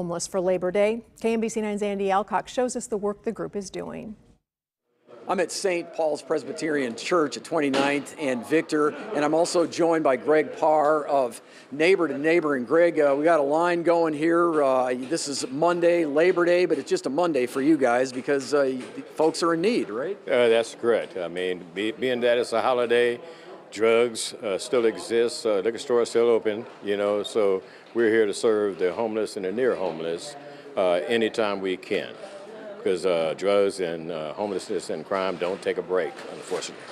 Homeless for Labor Day, KMBC 9's Andy Alcock shows us the work the group is doing. I'm at St. Paul's Presbyterian Church at 29th and Victor, and I'm also joined by Greg Parr of Neighbor to Neighbor. And Greg, we got a line going here. This is Monday, Labor Day, but it's just a Monday for you guys because folks are in need, right? That's correct. I mean, being that it's a holiday, drugs still exist, liquor stores still open, you know, so we're here to serve the homeless and the near homeless anytime we can, because drugs and homelessness and crime don't take a break, unfortunately.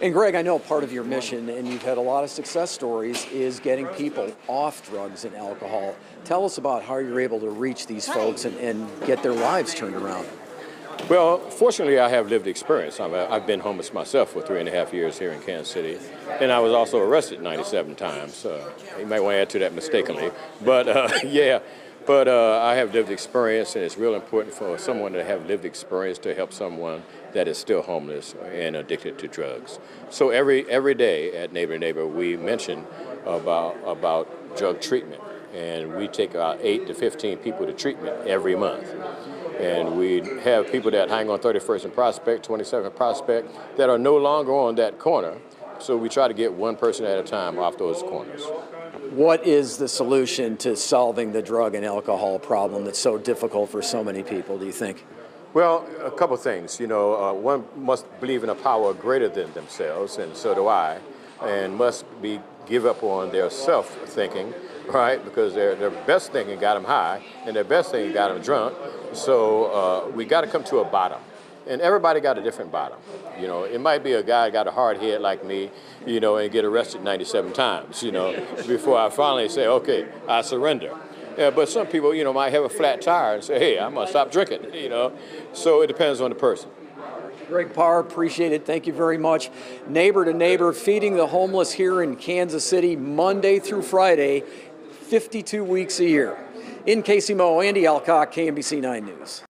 And Greg, I know part of your mission, and you've had a lot of success stories, is getting people off drugs and alcohol. Tell us about how you're able to reach these folks and get their lives turned around. Well, fortunately, I have lived experience. I've been homeless myself for 3.5 years here in Kansas City, and I was also arrested 97 times. You might want to add to that mistakenly, but yeah. But I have lived experience, and it's real important for someone to have lived experience to help someone that is still homeless and addicted to drugs. So every day at Neighbor to Neighbor, we mention about drug treatment, and we take about 8 to 15 people to treatment every month. And we have people that hang on 31st and Prospect, 27th and Prospect, that are no longer on that corner. So we try to get one person at a time off those corners. What is the solution to solving the drug and alcohol problem that's so difficult for so many people, do you think? Well, a couple things. You know, one must believe in a power greater than themselves, and so do I, and must be give up on their self-thinking, right? Because their best thinking got them high, and their best thinking got them drunk. So we got to come to a bottom. And everybody got a different bottom. You know, it might be a guy got a hard head like me, you know, and get arrested 97 times, you know, before I finally say, okay, I surrender. Yeah, but some people, you know, might have a flat tire and say, hey, I'm gonna stop drinking, you know. So it depends on the person. Greg Parr, appreciate it. Thank you very much. Neighbor to Neighbor, feeding the homeless here in Kansas City, Monday through Friday, 52 weeks a year. In KCMO, Andy Alcock, KMBC 9 News.